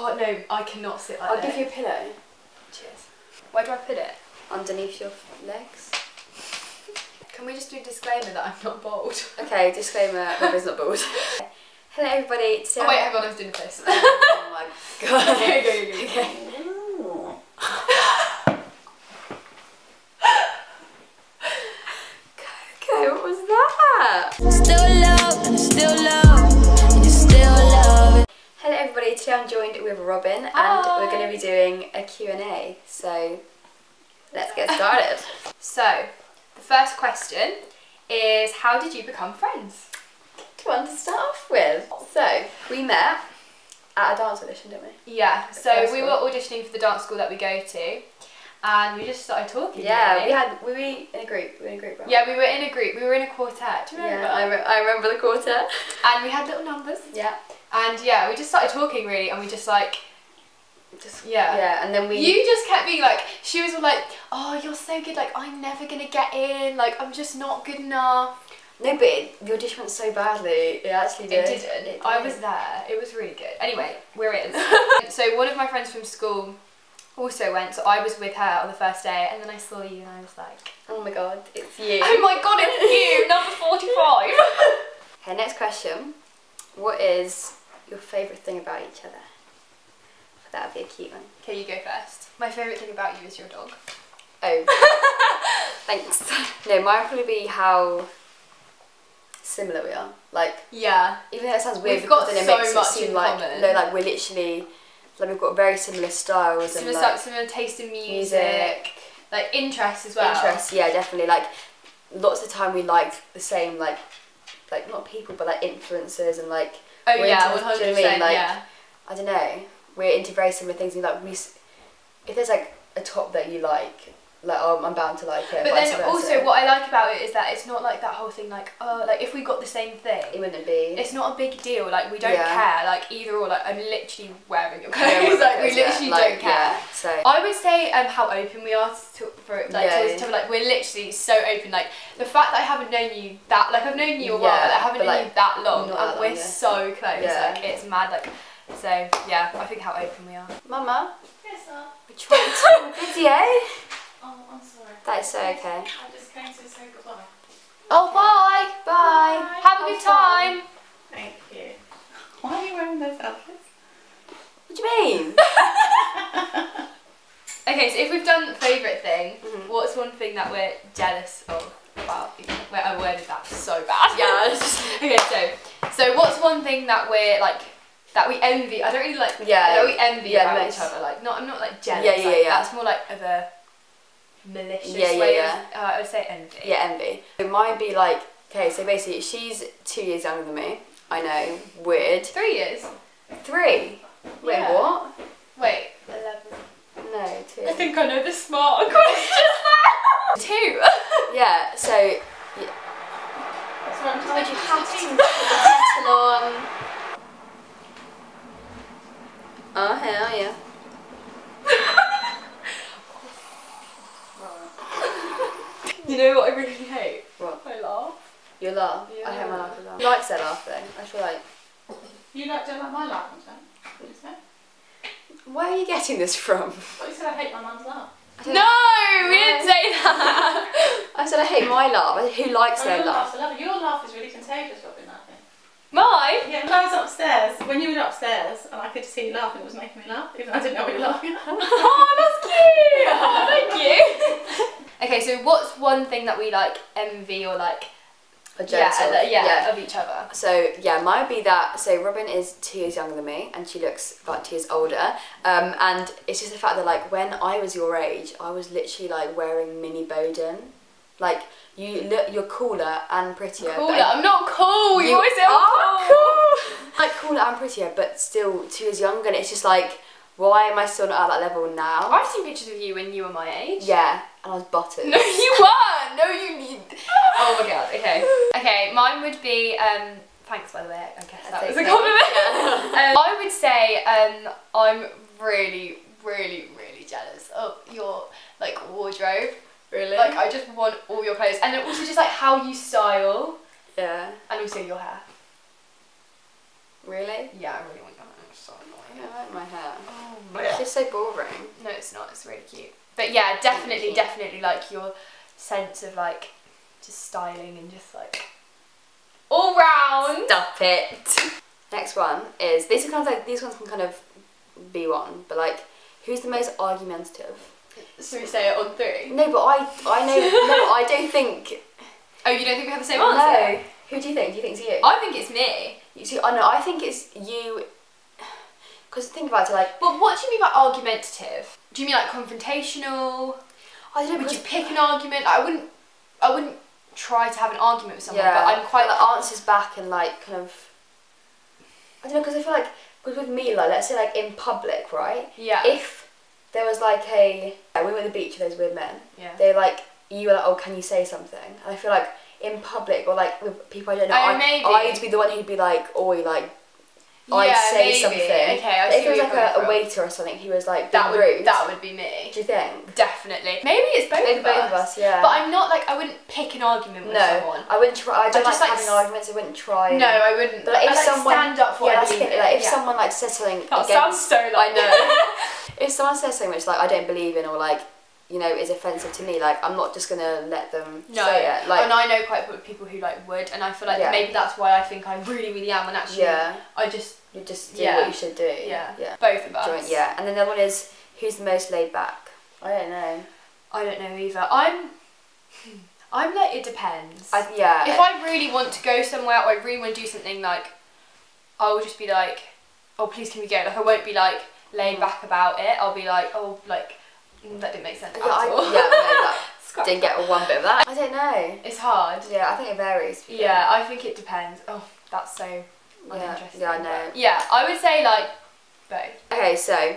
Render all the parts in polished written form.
Oh no, I cannot sit like that. I'll give you a pillow. Cheers. Where do I put it? Underneath your legs. Can we just do a disclaimer that I'm not bald? Okay, disclaimer, Robyn's not bald. Hello everybody. Today oh wait, hang on, I was doing the face. Oh my god. Okay, go. Okay. No. Coco, what was that? Still love. Hello everybody, today I'm joined with Robyn and we're going to be doing a Q&A, so let's get started. So, the first question is, how did you become friends? Good one to start off with. So, we met at a dance audition, didn't we? Yeah, so we were auditioning for the dance school that we go to, and we just started talking. Yeah, really. we were in a group. Right? Yeah, we were in a group. We were in a quartet. Do you remember? Yeah, I remember the quartet. And we had little numbers. Yeah. And yeah, we just started talking really, and we just like... yeah, and then you just kept being like, she was all like, oh, you're so good, like, I'm never gonna get in, like, I'm just not good enough. No, but the audition went so badly, it actually did. It didn't. I was there, it was really good. Anyway, we're in. So one of my friends from school also went, so I was with her on the first day, and then I saw you and I was like, oh my god, it's you. Oh my god, it's you, number 45. Okay, next question. What is your favourite thing about each other? That would be a cute one. Okay, you go first. My favourite thing about you is your dog. Oh. Thanks. No, mine would probably be how similar we are. Like, yeah. Even though it sounds weird, we've got so much in common. No, like, we're literally, like, we've got very similar styles. Similar taste in music. Like, interests as well. Interests, yeah, definitely. Like, lots of the time we liked the same, like not people, but like influencers and like. Oh yeah, 100%. Do you know what I mean? Like, yeah. I don't know. We're into very similar things, and like if there's like a top that you like oh, I'm bound to like it. But then also, what I like about it is that it's not like that whole thing like, oh, like if we got the same thing, it wouldn't be. It's not a big deal. Like we don't care. Like either or. Like I'm literally wearing your clothes. Yeah, like we literally don't care. Yeah, so I would say how open we are to each other. Like we're literally so open. Like the fact that I haven't known you that like I've known you a while, but I haven't known you that long, and we're so close. Like it's mad. Like. So, yeah, I think how open we are. Mama? Yes, sir? We're trying to do a video. Oh, I'm sorry. That is so okay. I'm just going to say goodbye. Oh, bye! Bye! Have a good time! Thank you. Why are you wearing those outfits? What do you mean? Okay, so if we've done favourite thing, what's one thing that we're jealous of? Wow, I worded that so bad. Yeah, okay, so what's one thing that we're, like, that we envy. I don't really like. Yeah. That we envy about each other. Like, not. I'm not like jealous. Yeah. That's more like of a malicious way. Of, I would say envy. Yeah, envy. It might be like. Okay, so basically, she's 2 years younger than me. I know. Weird. 3 years. Three. Wait, what? Wait. 11. No, 2. I think I know the smart question. 2. Yeah. So. Yeah. So I'm just like, you have to put the kettle on. Oh, hell yeah. You know what I really hate? What? My laugh. Your laugh? Yeah. I hate my laugh. He likes their laugh though. I feel like... don't like my laugh, don't you say? Where are you getting this from? Well, you said I hate my mum's laugh. No, we didn't say that. I said I hate my laugh. Who likes their laugh? Your laugh is really contagious, Robyn, I think. Mine? Yeah, when I was upstairs, when you were upstairs, and I could see you laughing, it was making me laugh, even though I didn't know what you were laughing at. Oh, that's cute! Oh, thank you! Okay, so what's one thing that we, like, envy or, like, are jealous of? Yeah, of each other. So, yeah, mine would be that, so Robyn is 2 years younger than me, and she looks about 2 years older, and it's just the fact that, like, when I was your age, I was literally, like, wearing mini Boden. Like, you're cooler and prettier. Cooler? I'm not cool! You always say I'm cool! Like, cooler and prettier, but still 2 years younger, and it's just like, why am I still not at that level now? I've seen pictures of you when you were my age. Yeah, and I was buttered. No, you weren't! No, you... Oh my god, okay. Okay, mine would be, thanks by the way, I guess that was a compliment. Yeah. I would say, I'm really, really, really jealous of your, like, wardrobe. Really? Like, I just want all your clothes. And then also just, like, how you style. Yeah. And also your hair. Really? Yeah, I really want your hair. I'm so annoying. I like my hair. Oh, bleh. It's so boring. No, it's not. It's really cute. But yeah, definitely like your sense of like just styling and just like all round. Stop it. Next one is these ones can kind of be one, but like who's the most argumentative? Should we say it on three? No, but I know. No, I don't think. Oh, you don't think we have the same answer? No. Who do you think? Do you think it's you? I think it's me. You see, I know. I think it's you. Because think about it, like... But what do you mean by argumentative? Do you mean like confrontational? I don't know. Would you pick an argument? Like, I wouldn't try to have an argument with someone, yeah, but I'm quite... Like, answers back and like kind of... I don't know, because I feel like... Because with me, like, let's say like in public, right? Yeah. If there was like a... Like, we were at the beach with those weird men. Yeah. They like... You were like, oh, can you say something? And I feel like in public or like with people I don't know, oh, I'd be the one who'd be like, oh, like... Yeah, I'd say maybe. Something. Okay, I see. If it was like a waiter or something, he was like that would, rude. That would be me. Do you think? Definitely. Maybe it's both of us. Yeah. But I'm not like I wouldn't pick an argument with someone. I wouldn't try. I don't like having arguments. I wouldn't try. No, I wouldn't. But like, if someone stand up for someone like says something that against, sounds so like I know. If someone says something which like I don't believe in or like you know is offensive to me, like I'm not just gonna let them say it. Like, and I know quite a few people who like would, and I feel like maybe that's why I think I really am, and actually I just. You just do what you should do. Yeah. Both of us. Yeah. And then the other one is who's the most laid back? I don't know. I don't know either. I'm like it depends. If I really want to go somewhere or I really want to do something, like I'll just be like, oh please can we go? Like I won't be like laid back about it. I'll be like, oh like that didn't make sense at all. Didn't get one bit of that. I don't know. It's hard. Yeah, I think it varies. Yeah, I think it depends. Oh, that's so uninteresting. Yeah, I know. Yeah, I would say like both. Okay, so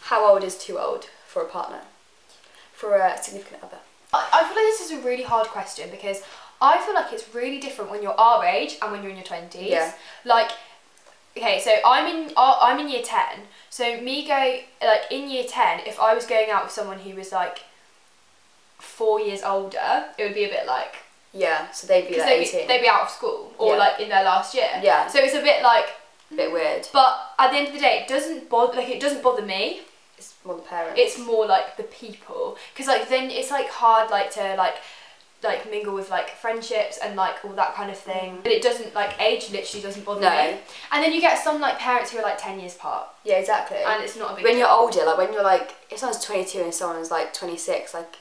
how old is too old for a partner? For a significant other? I feel like this is a really hard question because I feel like it's really different when you're our age and when you're in your 20s. Yeah. Like, okay, so I'm in year 10. So me in year 10, if I was going out with someone who was like 4 years older, it would be a bit like... Yeah, so they'd be like 18. They'd be out of school or like in their last year. Yeah. So it's a bit like... A bit weird. But at the end of the day, it doesn't bother me. It's more the parents. It's more like the people. Because like then it's like hard like to like mingle with like friendships and like all that kind of thing. But it doesn't like age literally doesn't bother me. And then you get some like parents who are like 10 years apart. Yeah, exactly. And it's not a big deal. When you're older, like when you're like, if someone's 22 and someone's like 26, like...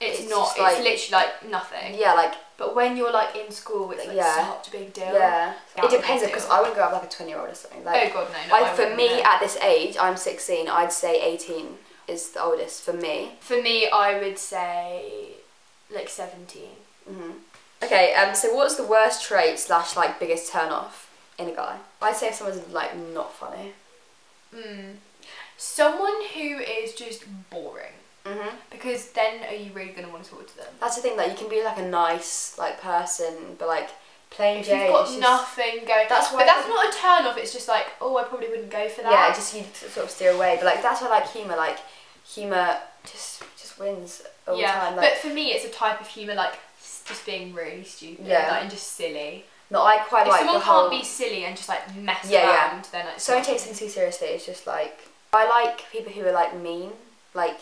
It's not, it's like, literally like nothing. Yeah, like... But when you're like in school, it's like such a big deal. Yeah. It depends because I wouldn't go out with like a 20-year-old or something. Like, oh god, no. For me, at this age, I'm 16, I'd say 18 is the oldest for me. For me, I would say like 17. Mm-hmm. Okay, so what's the worst trait / like biggest turn off in a guy? I'd say if someone's like not funny. Someone who is just boring. Because then are you really going to want to talk to them? That's the thing, like you can be like a nice like person but like plain Jane, you've got nothing going. That's not a turn off, it's just like, oh I probably wouldn't go for that. Yeah, just you sort of steer away, but like that's why humour just wins all the time. Like, but for me it's a type of humour like just being really stupid and just silly. No, I quite like someone can't be silly and just like mess around then like, someone takes things too seriously, it's just like I like people who are like mean, like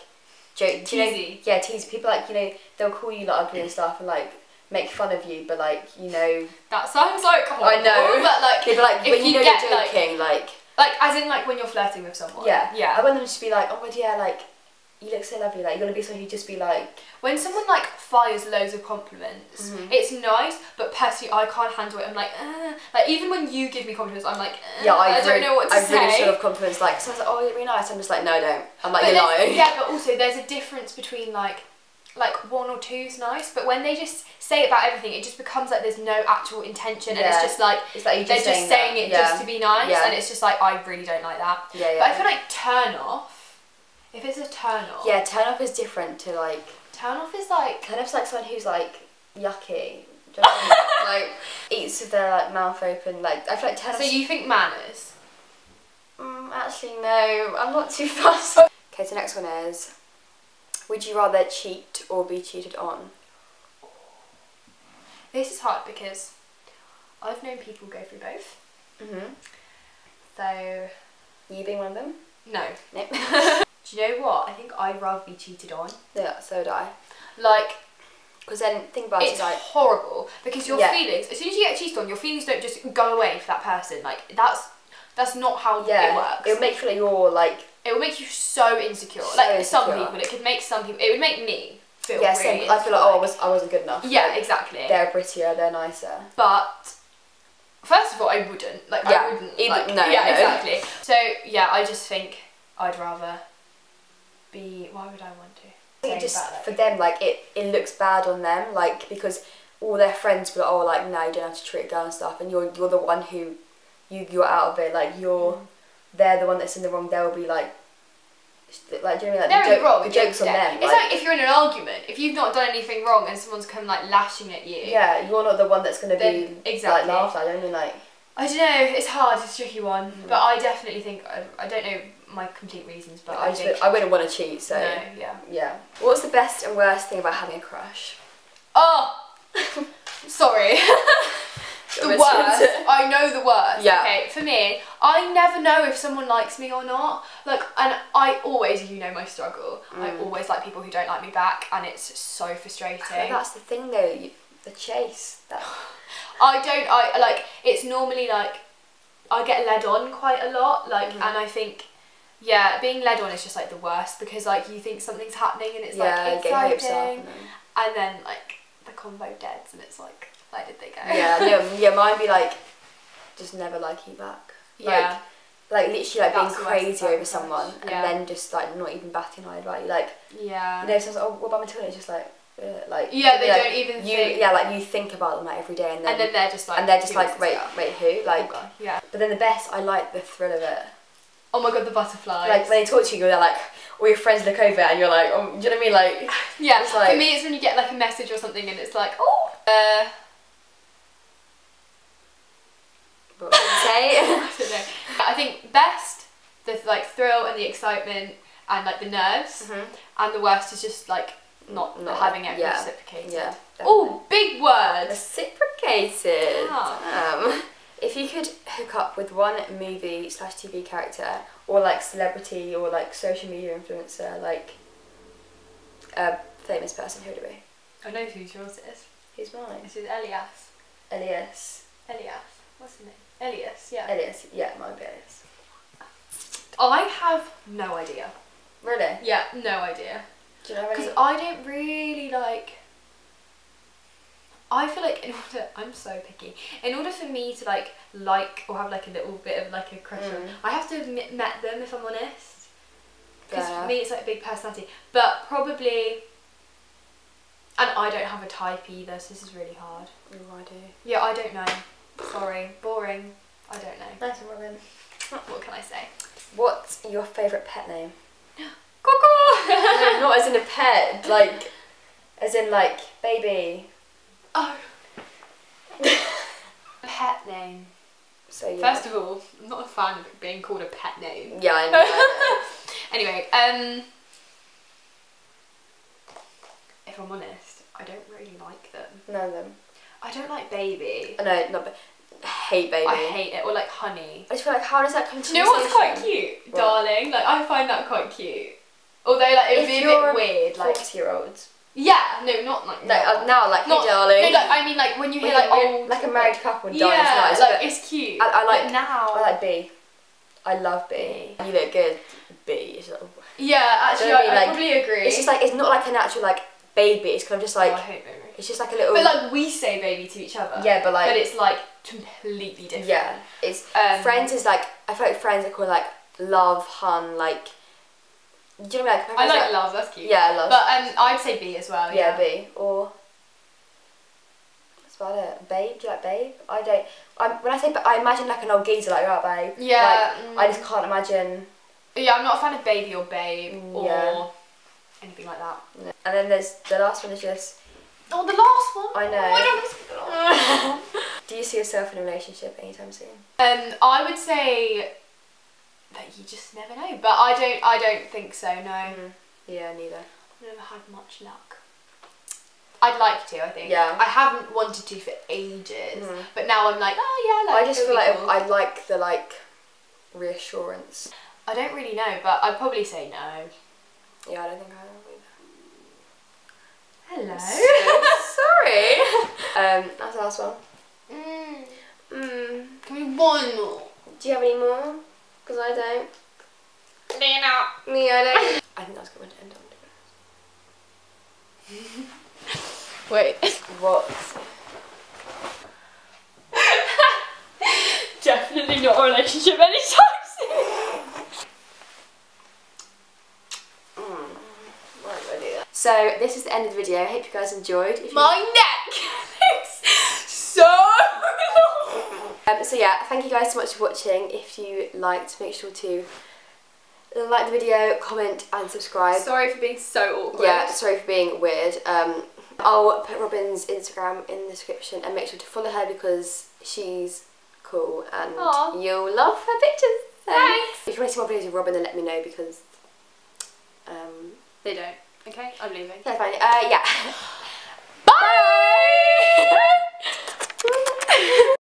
teasy. Tease people, like, you know, they'll call you like ugly and stuff and like make fun of you, but like, you know, that sounds like horrible, I know, but like, they'd be like when you know you're joking, like as in like when you're flirting with someone, I want them to just be like, oh my dear, like you look so lovely, like you want to be someone who just be like, when someone like fires loads of compliments, it's nice, but personally I can't handle it. I'm like, like even when you give me compliments, I'm like, I don't know what to say. I really sort of compliments, like someone's like, oh, you're really nice. I'm just like, no, I don't. I'm like, you're lying. Yeah, but also there's a difference between like one or two is nice, but when they just say it about everything, it just becomes like there's no actual intention, and it's just like, they're just saying it just to be nice, and it's just like, I really don't like that. Yeah, yeah. But I feel like turn off. If it's a turn off. Yeah, turn off is different to like. Turn off is like. Turn off's like someone who's like yucky. Do you know what I mean? Like eats with their like mouth open. Like I feel like turn off. So you think manners? Actually no, I'm not too fussed. Okay, so next one is, would you rather cheat or be cheated on? This is hard because I've known people go through both. So. Are you being one of them? No. Nope. Do you know what? I think I'd rather be cheated on. Yeah, so would I. Like, because then think about it, it's like horrible because your feelings, as soon as you get cheated on, your feelings don't just go away for that person. Like that's not how it works. It'll make you feel like you're like, it will make you so insecure. So like some people, it could make some people, it would make me feel really insecure. I feel like, oh, I wasn't good enough. Yeah, like, exactly. They're prettier, they're nicer. But first of all, I wouldn't. Like, I wouldn't. Either, like, no. Yeah, no. Exactly. So, yeah, I just think I'd rather be... Why would I want to? I think just, for them, like, it looks bad on them, like, because all their friends were like, oh, like, no, you don't have to treat a girl and stuff, and you're the one who... You're out of it, like, you're... They're the one that's in the wrong, they'll be like, do you know what I mean? Like, the joke's on them. It's like if you're in an argument, if you've not done anything wrong and someone's come, like, lashing at you. Yeah, you're not the one that's going to be, like, laughed at. I don't mean, like... I don't know, it's hard, it's a tricky one. Mm-hmm. But I definitely think, I don't know my complete reasons, but I think... I wouldn't want to cheat, so... No, yeah. Yeah. What's the best and worst thing about having a crush? Oh! Sorry. The worst. I know the worst. Yeah. Okay, for me, I never know if someone likes me or not. Like, and I always, you know my struggle. I always like people who don't like me back, and it's so frustrating. I mean, that's the thing though, the chase. That... I like, it's normally like, I get led on quite a lot, like, and I think, yeah, being led on is just like the worst, because like, you think something's happening and it's like, exciting, and then like, the combo deads and it's like, where did they go? Yeah, no, yeah, mine'd be like, just never like you back. Yeah. Like literally like being crazy over someone and then just like not even batting an eye about you. Like, yeah. You know, someone's like, oh, what about Matilda? It's just like, like. Yeah, they don't even think. Yeah, like you think about them like every day and then. And then they're just like. And they're just like, wait, who? Like, oh God, yeah. But then the best, I like the thrill of it. Oh my God, the butterflies. Like when they talk to you, they're like, all your friends look over and you're like, oh, do you know what I mean? Like, yeah, it's like, for me it's when you get like a message or something and it's like, oh. What I don't know. I think best, the like thrill and the excitement and like the nerves, and the worst is just like not having it reciprocated. Yeah, oh, big word. Reciprocated. Oh. If you could hook up with one movie/TV character or like celebrity or like social media influencer, like a famous person, who would it be? I know who's yours is. Who's mine? This is Elias. Elias. What's his name? Elias, yeah. Elias, yeah, mine be Elias. I have no idea. Really? Yeah, no idea. Do you know what I mean? Because I don't really like... I feel like I'm so picky. In order for me to like or have like a little bit of like a crush on, I have to have met them if I'm honest. Because for me it's like a big personality. But probably... And I don't have a type either, so this is really hard. Oh, I do. Yeah, I don't know. Sorry, boring. I don't know. Nice one, Robyn. What can I say? What's your favourite pet name? Coco! No, not as in a pet, like, as in like, baby. Oh. Pet name. So yeah. First of all, I'm not a fan of it being called a pet name. Yeah, I know. Anyway, if I'm honest, I don't really like them. None of them. I don't like baby. No, not hate baby. I hate it. Or like honey. I just feel like, how does that come to? You know what's quite cute? What? Darling. Like, I find that quite cute. Although like it would be a bit weird. Like 40-year-olds. Yeah, no, not like that. No, now like, not, hey darling. No, like, I mean like when you hear like old... Like a married couple and darling's nice. Yeah, like it's cute. I like, but now... I like B. I love B. You look good, B. It's like, yeah, actually I probably agree. It's just like, it's not like a natural like baby. It's kind of just like... Oh, I hate baby. It's just like a little... But like we say baby to each other. Yeah, but like... But it's like completely different. Yeah. It's... friends is like... I feel like friends are called like love, hun, like... Do you know what I mean? I like love, that's cute. Yeah, love. But I'd say B as well. Yeah, B. Or... That's about it. Babe? Do you like babe? I don't... When I say... I imagine like an old geezer, like, right, babe? Yeah. Like, I just can't imagine... Yeah, I'm not a fan of baby or babe or anything like that. No. And then there's... The last one is just... Oh, the last one! I know. Oh, I don't listen to the last one. Do you see yourself in a relationship anytime soon? I would say that you just never know, but I don't think so, no. Yeah, neither. I've never had much luck. I'd like to, I think. Yeah. I haven't wanted to for ages, but now I'm like, oh yeah, like, I just feel like, cool. I like the like, reassurance? I don't really know, but I'd probably say no. Yeah, I don't think I will either. Hello. So sorry. That's the last one. Can we one more? Do you have any more? Because I don't. Me, I don't. I think that's a good one to end on. Wait. What? Definitely not a relationship anytime soon. Why did I do that? So this is the end of the video. I hope you guys enjoyed. If my neck looks so long. So yeah, thank you guys so much for watching. If you liked, make sure to like the video, comment and subscribe. Sorry for being so awkward. Yeah, sorry for being weird. I'll put Robyn's Instagram in the description and make sure to follow her because she's cool and aww, you'll love her pictures. Thanks. If you want to see more videos with Robyn, then let me know because they don't. Okay, I'm leaving. That's fine. Yeah. Bye. Bye.